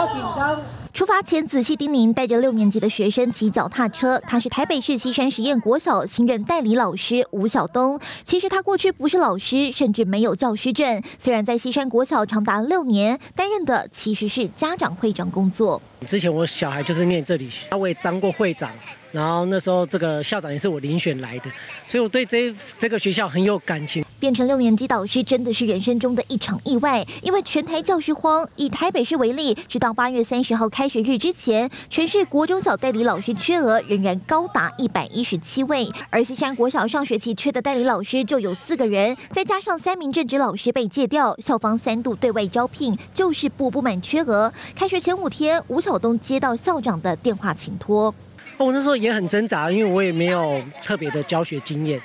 要紧张。 出发前，仔细叮咛带着6年级的学生骑脚踏车。他是台北市西山实验国小新任代理老师吴晓东。其实他过去不是老师，甚至没有教师证。虽然在西山国小长达6年，担任的其实是家长会长工作。之前我小孩就是念这里，我也当过会长，然后那时候这个校长也是我遴选来的，所以我对这个学校很有感情。 变成6年级导师真的是人生中的一场意外，因为全台教师荒。以台北市为例，直到8月30号开学日之前，全市国中小代理老师缺额仍然高达117位，而西山国小上学期缺的代理老师就有4个人，再加上3名正职老师被借调，校方3度对外招聘，教师部不满缺额。开学前5天，吴晓东接到校长的电话请托。我那时候也很挣扎，因为我也没有特别的教学经验。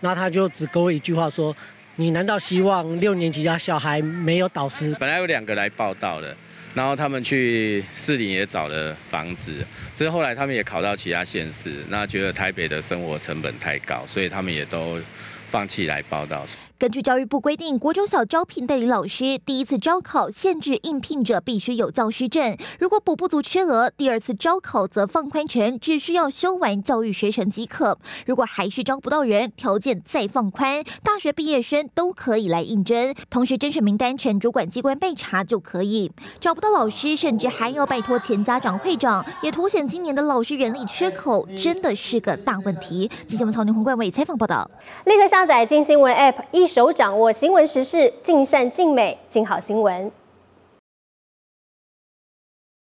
那他就只给我一句话说：“你难道希望6年级的小孩没有导师？”本来有2个来报到的，然后他们去士林也找了房子，只是后来他们也考到其他县市，那觉得台北的生活成本太高，所以他们也都放弃来报到。 根据教育部规定，国中小招聘代理老师第一次招考限制应聘者必须有教师证，如果补不足缺额，第2次招考则放宽成只需要修完教育学程即可。如果还是招不到人，条件再放宽，大学毕业生都可以来应征。同时，甄选名单呈主管机关备查就可以。找不到老师，甚至还要拜托前家长会长，也凸显今年的老师人力缺口真的是个大问题。记者曹宁宏冠伟采访报道。立刻下载《鏡新闻》App，一手掌握新闻时事，尽善尽美，鏡好新闻。